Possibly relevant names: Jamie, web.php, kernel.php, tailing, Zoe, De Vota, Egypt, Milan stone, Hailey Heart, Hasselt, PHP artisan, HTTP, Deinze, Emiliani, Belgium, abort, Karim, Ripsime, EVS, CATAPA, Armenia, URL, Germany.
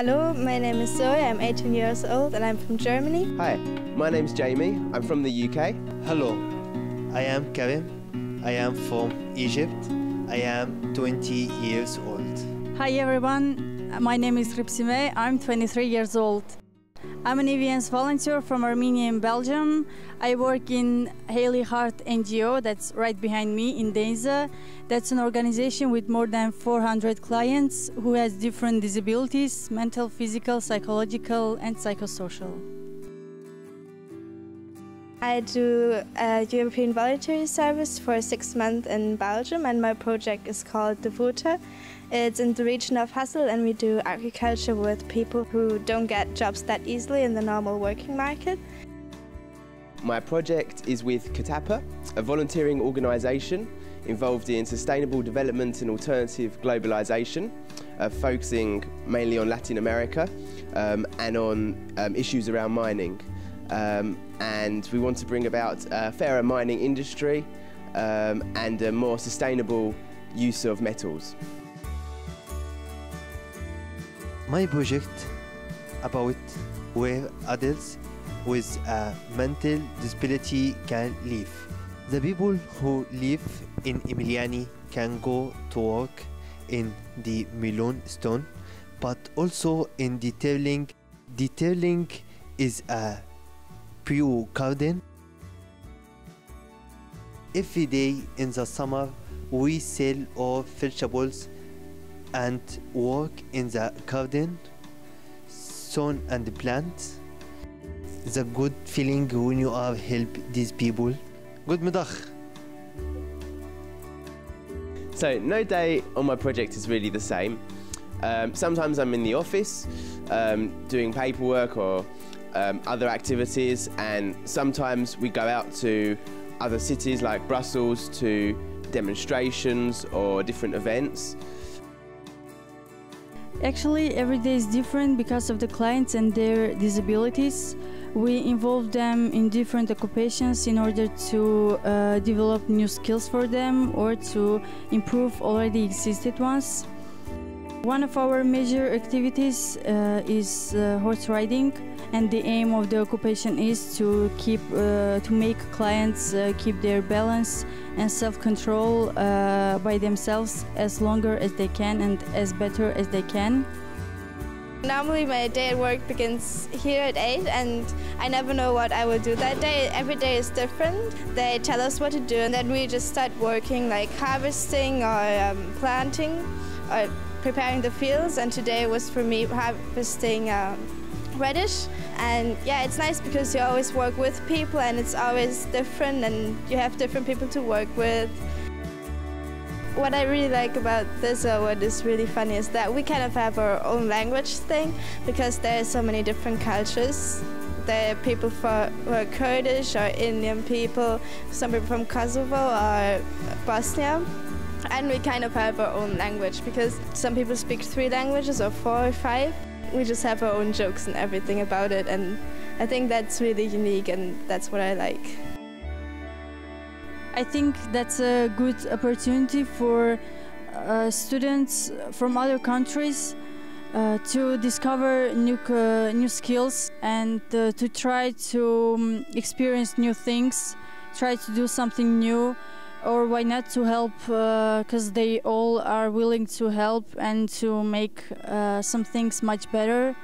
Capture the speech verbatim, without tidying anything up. Hello, my name is Zoe, I'm eighteen years old and I'm from Germany. Hi, my name's Jamie, I'm from the U K. Hello, I am Karim, I am from Egypt, I am twenty years old. Hi everyone, my name is Ripsime, I'm twenty-three years old. I'm an E V S volunteer from Armenia and Belgium. I work in Hailey Heart N G O, that's right behind me in Deinze. That's an organization with more than four hundred clients who has different disabilities, mental, physical, psychological and psychosocial. I do a European voluntary service for six months in Belgium and my project is called De Vota. It's in the region of Hasselt and we do agriculture with people who don't get jobs that easily in the normal working market. My project is with CATAPA, a volunteering organisation involved in sustainable development and alternative globalisation, uh, focusing mainly on Latin America um, and on um, issues around mining. Um, and we want to bring about a fairer mining industry um, and a more sustainable use of metals. My project about where adults with a mental disability can live. The people who live in Emiliani can go to work in the Milan stone, but also in the tailing. The tailing is a pure garden. Every day in the summer we sell our vegetables and work in the garden, sun and plants. The good feeling when you are help these people. Good middag. So no day on my project is really the same. Um, sometimes I'm in the office um, doing paperwork or um, other activities, and sometimes we go out to other cities like Brussels to demonstrations or different events. Actually, every day is different because of the clients and their disabilities. We involve them in different occupations in order to uh, develop new skills for them or to improve already existed ones. One of our major activities uh, is uh, horse riding, and the aim of the occupation is to keep, uh, to make clients uh, keep their balance and self-control uh, by themselves as longer as they can and as better as they can. Normally my day at work begins here at eight and I never know what I will do that day. Every day is different. They tell us what to do and then we just start working, like harvesting or um, planting or preparing the fields, and today was for me harvesting um, reddish. And yeah, it's nice because you always work with people and it's always different and you have different people to work with. What I really like about this, or what is really funny, is that we kind of have our own language thing because there are so many different cultures. There are people for, who are Kurdish or Indian people, some people from Kosovo or Bosnia. And we kind of have our own language because some people speak three languages or four or five. We just have our own jokes and everything about it, and I think that's really unique and that's what I like. I think that's a good opportunity for uh, students from other countries uh, to discover new, uh, new skills and uh, to try to um, experience new things, try to do something new, or why not to help, because uh, they all are willing to help and to make uh, some things much better.